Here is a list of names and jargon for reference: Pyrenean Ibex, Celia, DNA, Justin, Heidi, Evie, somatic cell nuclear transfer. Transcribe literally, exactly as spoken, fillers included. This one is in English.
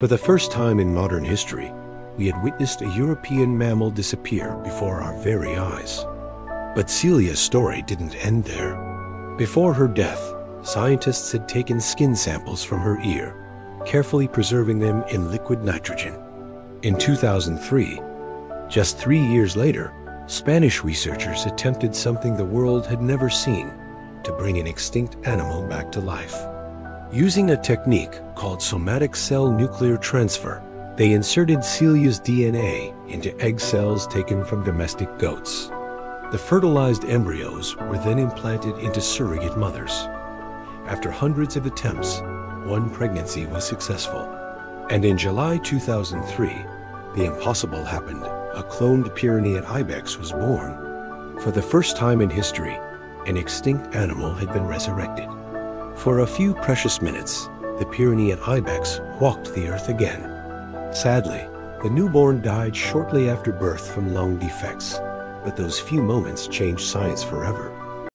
For the first time in modern history, we had witnessed a European mammal disappear before our very eyes. But Celia's story didn't end there. Before her death, scientists had taken skin samples from her ear, carefully preserving them in liquid nitrogen. In two thousand three, just three years later, Spanish researchers attempted something the world had never seen, to bring an extinct animal back to life. Using a technique called somatic cell nuclear transfer, they inserted Celia's D N A into egg cells taken from domestic goats. The fertilized embryos were then implanted into surrogate mothers. After hundreds of attempts, one pregnancy was successful. And in July two thousand three, the impossible happened. A cloned Pyrenean ibex was born. For the first time in history, an extinct animal had been resurrected. For a few precious minutes, the Pyrenean ibex walked the earth again. Sadly, the newborn died shortly after birth from lung defects, but those few moments changed science forever.